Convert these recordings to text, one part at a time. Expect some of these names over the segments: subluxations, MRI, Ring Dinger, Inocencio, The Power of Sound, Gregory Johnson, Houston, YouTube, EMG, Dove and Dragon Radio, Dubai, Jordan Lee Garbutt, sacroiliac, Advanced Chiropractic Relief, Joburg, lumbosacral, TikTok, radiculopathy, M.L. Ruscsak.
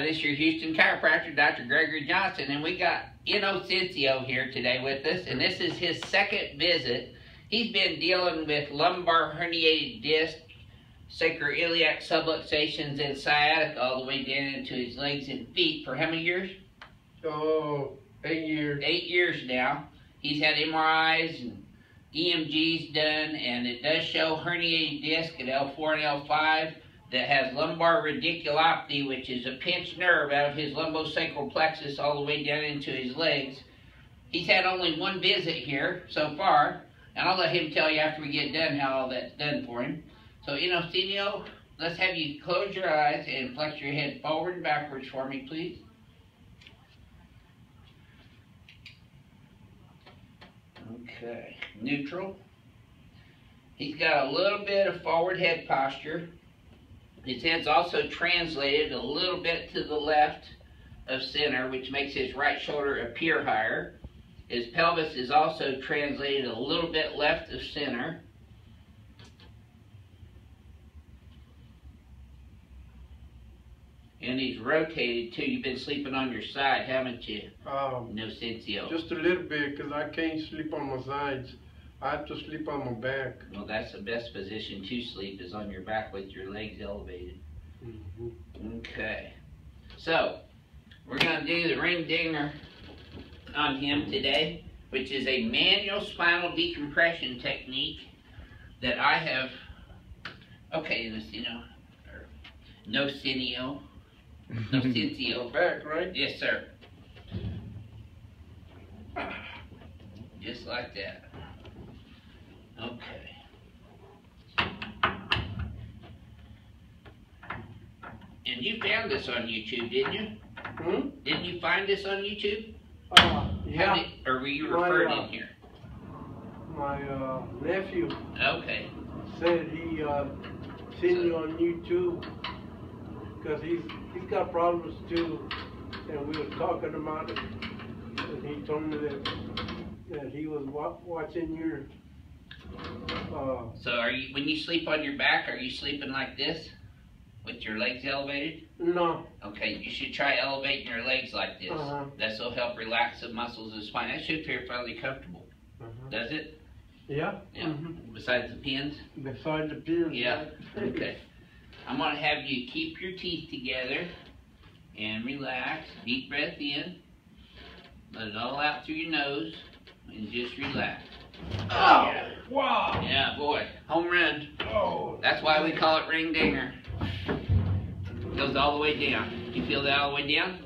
Hi, this is your Houston chiropractor, Dr. Gregory Johnson, and we got Inocencio here today with us, and this is his second visit. He's been dealing with lumbar herniated disc, sacroiliac subluxations, and sciatica all the way down into his legs and feet for how many years? Oh, 8 years. 8 years now. He's had MRIs and EMGs done, and it does show herniated disc at L4 and L5 that has lumbar radiculopathy, which is a pinched nerve out of his lumbosacral plexus all the way down into his legs. He's had only one visit here so far, and I'll let him tell you after we get done how all that's done for him. So, Inocencio, let's have you close your eyes and flex your head forward and backwards for me, please. Okay, neutral. He's got a little bit of forward head posture. His head's also translated a little bit to the left of center, which makes his right shoulder appear higher. His pelvis is also translated a little bit left of center. And he's rotated too. You've been sleeping on your side, haven't you? Inocencio? Just a little bit, because I can't sleep on my sides. I have to sleep on my back. Well, that's the best position to sleep, is on your back with your legs elevated. Mm-hmm. Okay. So, we're going to do the Ring Dinger on him today, which is a manual spinal decompression technique that I have. Okay, Inocencio. Inocencio. Back, right? Yes, sir. Just like that. Okay. And you found this on YouTube, didn't you? Hmm? Didn't you find this on YouTube? Yeah. Or were you referred in here? My nephew. Okay. Said he seen you on YouTube because he's got problems too, and we were talking about it, and he told me that he was watching your. So are you, when you sleep on your back, are you sleeping like this? With your legs elevated? No. Okay, you should try elevating your legs like this. This will help relax the muscles of the spine. That should feel fairly comfortable. Does it? Yeah. Besides the pins? Besides the pins. Yeah. Okay. I'm going to have you keep your teeth together and relax. Deep breath in. Let it all out through your nose and just relax. Oh, yeah. Wow. Yeah, boy. Home run. Oh. That's why we call it Ring Dinger. It goes all the way down. You feel that all the way down?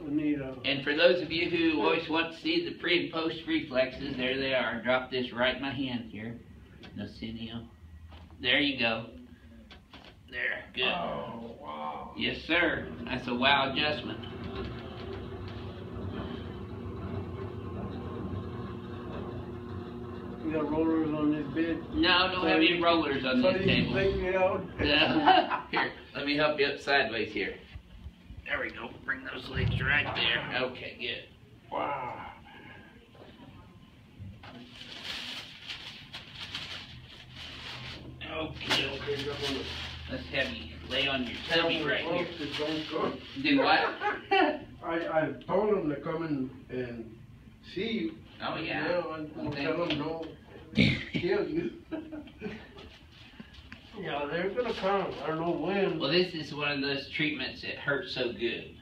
And for those of you who always want to see the pre and post reflexes, there they are. Drop this right in my hand here. Inocencio. There you go. There. Good. Oh, wow. Yes, sir. That's a wow adjustment. You got rollers on this bed? No, don't have any rollers on this table. Here, let me help you up sideways here. There we go. Bring those legs right there. Okay, good. Wow. Okay. Let's have you lay on your tummy right here. Do what? I told him to come in and see you. Oh, yeah. I'll tell them no. Kill you. Yeah, they're going to come. I don't know when. Well, this is one of those treatments that hurts so good.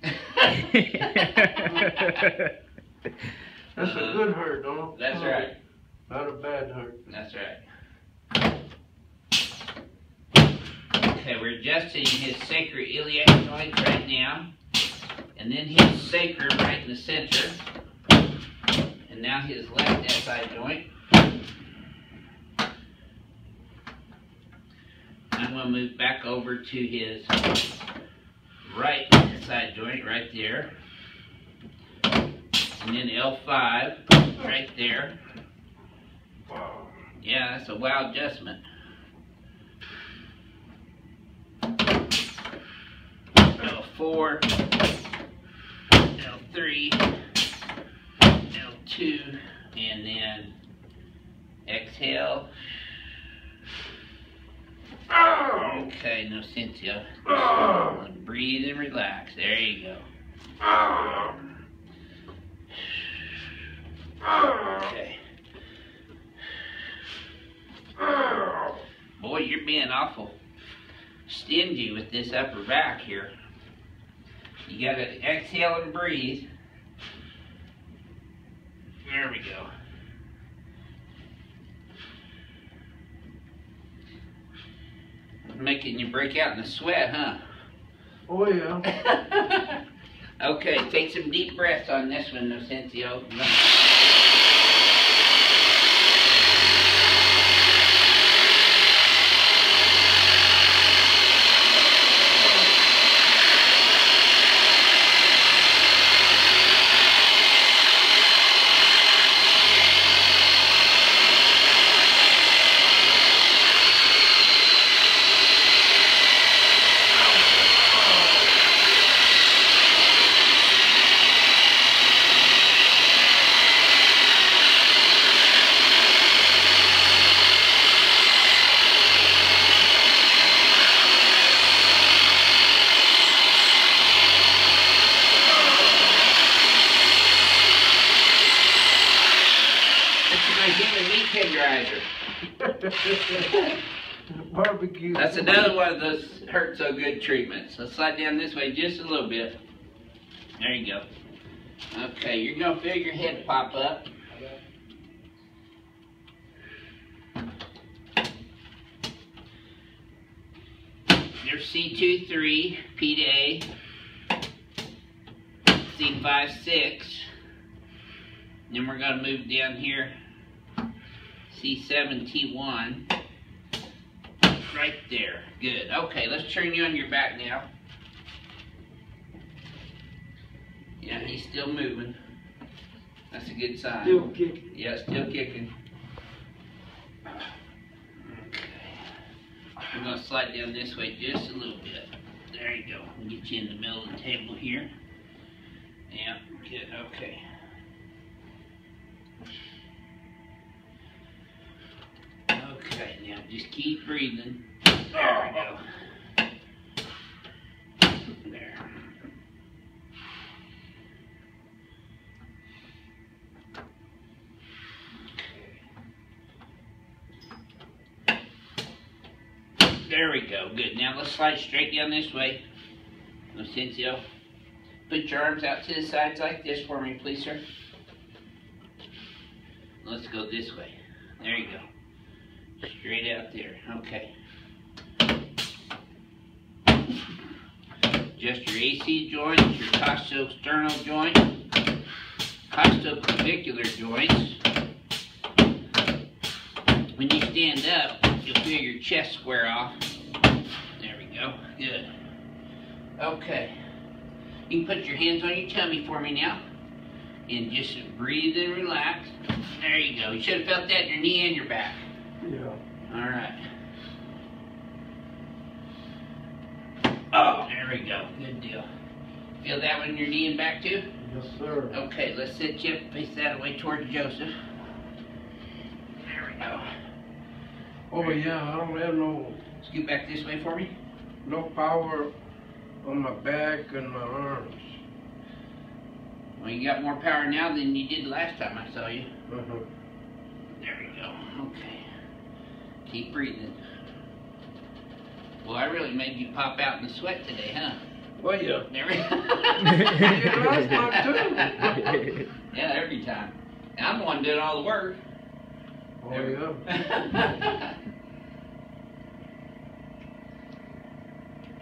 That's a good hurt, don't it? That's right. Not a bad hurt. That's right. Okay, we're adjusting his sacroiliac joint right now. And then his sacrum right in the center. And now his left SI joint. I'm going to move back over to his right SI joint right there. And then L5 right there. Yeah, that's a wow adjustment. L4, L3. Two, and then exhale. Oh, Okay, Inocencio. Breathe and relax. There you go. Okay. Boy, you're being awful stingy with this upper back here. You gotta exhale and breathe. There we go. Making you break out in the sweat, huh? Oh, yeah. Okay, take some deep breaths on this one, Inocencio. Barbecue. That's another one of those hurt so good treatments. Let's slide down this way just a little bit. There you go. Okay, you're gonna feel your head pop up. There's C23, P to A, C56. Then we're gonna move down here. C7T1. Right there. Good. Okay, let's turn you on your back now. Yeah, he's still moving. That's a good sign. Still kicking. Yeah, still kicking. Okay. We're going to slide down this way just a little bit. There you go. We'll get you in the middle of the table here. Yeah, good. Okay. Okay, now just keep breathing. There we go. There. Okay. There we go. Good. Now let's slide straight down this way. Inocencio, put your arms out to the sides like this for me, please, sir. Let's go this way. There you go. Straight out there. Okay. Just your AC joint, your costo-sternal joint, costo-clavicular joints. When you stand up, you'll feel your chest square off. There we go. Good. Okay. You can put your hands on your tummy for me now. And just breathe and relax. There you go. You should have felt that in your knee and your back. Yeah. All right. Oh, there we go. Good deal. Feel that one in your knee and back too? Yes, sir. Okay, let's sit you up and face that away towards Joseph. There we go. Oh, yeah, I don't have no... Scoot back this way for me. No power on my back and my arms. Well, you got more power now than you did last time I saw you. Uh-huh. There we go. Okay. Keep breathing. Well, I really made you pop out in the sweat today, huh? Well, yeah. Yeah, every time. I'm the one doing all the work. Oh, yeah.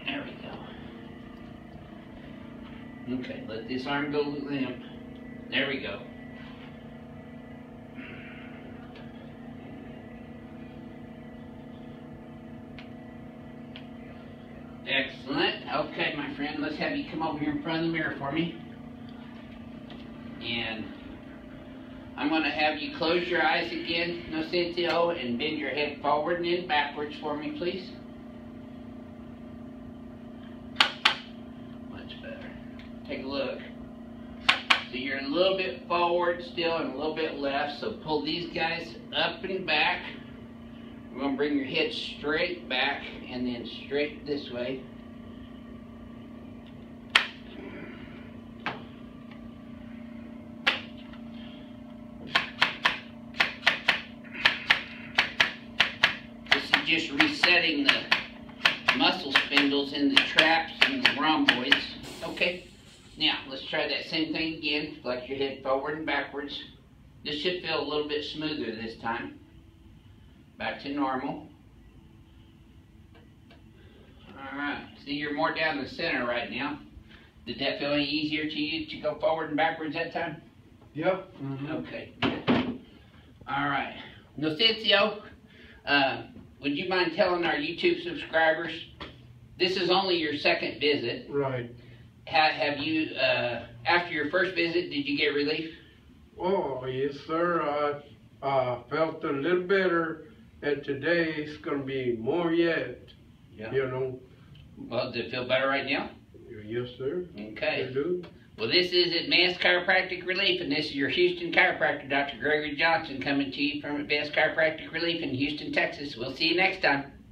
There we go. Okay, let this arm go limp. There we go. Excellent. Okay, my friend, let's have you come over here in front of the mirror for me. And I'm going to have you close your eyes again, Inocencio, and bend your head forward and then backwards for me, please. Much better. Take a look. So you're a little bit forward still and a little bit left, so pull these guys up and back. We're going to bring your head straight back and then straight this way. This is just resetting the muscle spindles in the traps and the rhomboids. Okay, now let's try that same thing again. Flex your head forward and backwards. This should feel a little bit smoother this time. Back to normal. Alright, see, you're more down the center right now. Did that feel any easier to you to go forward and backwards that time? Yep. Mm-hmm. Okay, good. Alright. Inocencio, would you mind telling our YouTube subscribers, this is only your second visit. Right. Have you, after your first visit, did you get relief? Oh, yes, sir. I felt a little better. And today it's going to be more yet, yeah. You know. Well, does it feel better right now? Yes, sir. Okay. I do. Well, this is Advanced Chiropractic Relief, and this is your Houston chiropractor, Dr. Gregory Johnson, coming to you from Advanced Chiropractic Relief in Houston, Texas. We'll see you next time.